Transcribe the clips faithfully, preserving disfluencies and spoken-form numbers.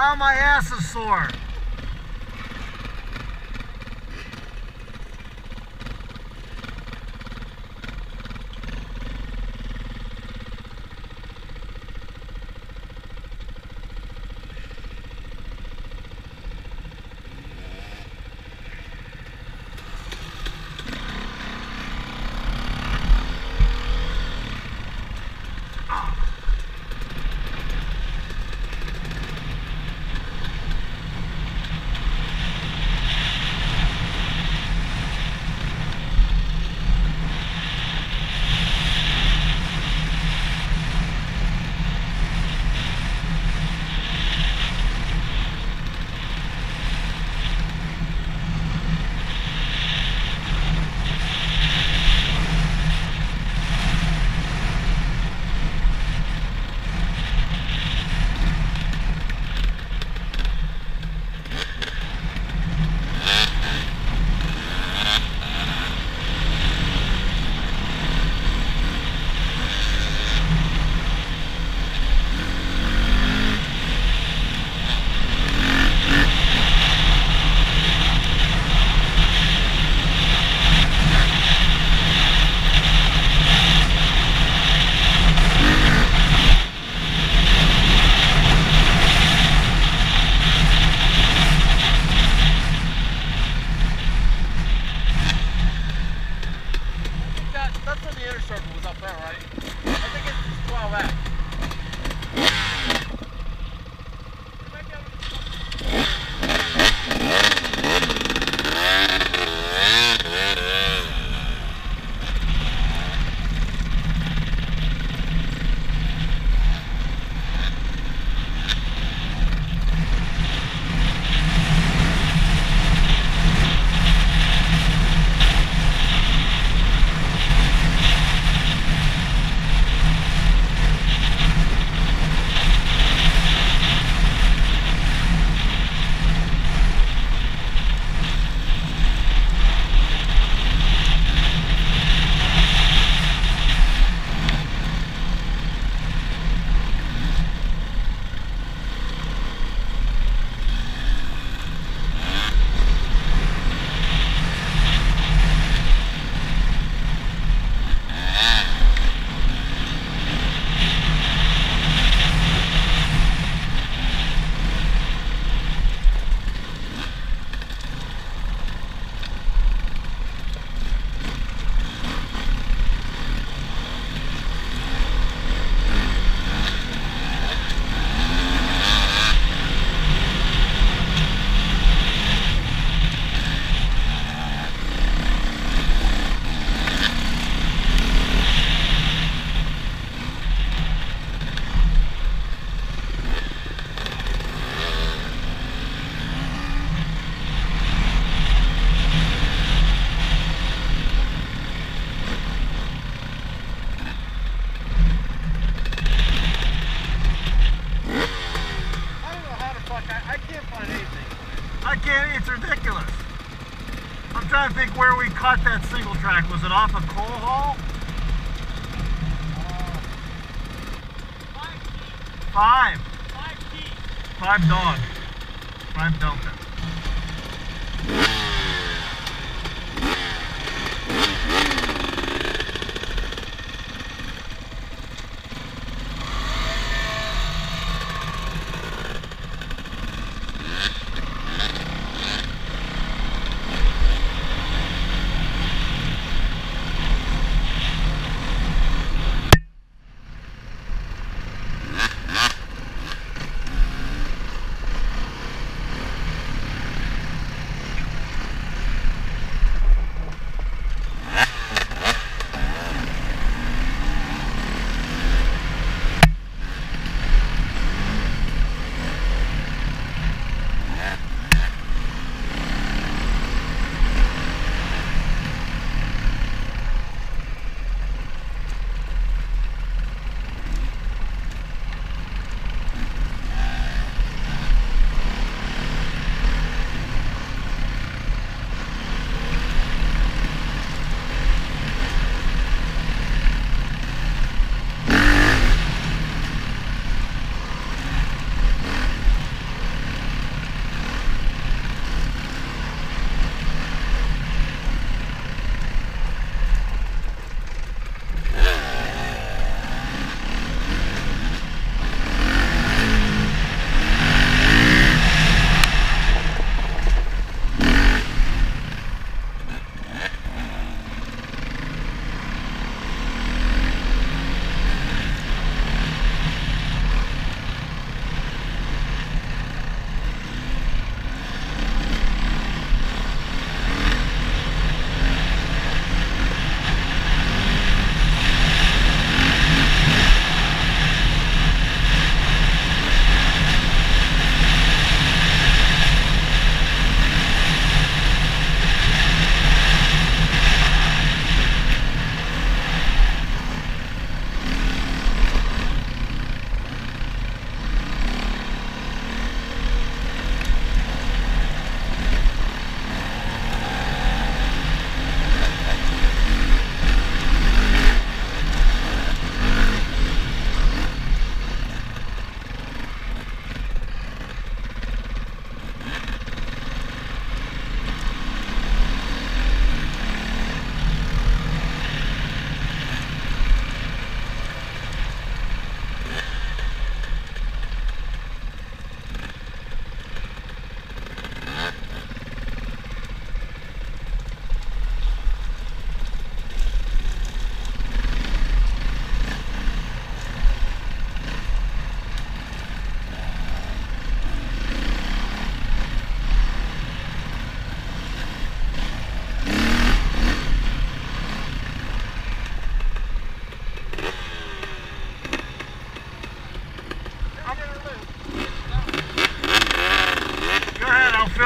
Now my ass is sore. Was it off a coal haul? Uh, five feet. Five. Five feet. Five dog. Five delta.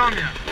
Insomnia.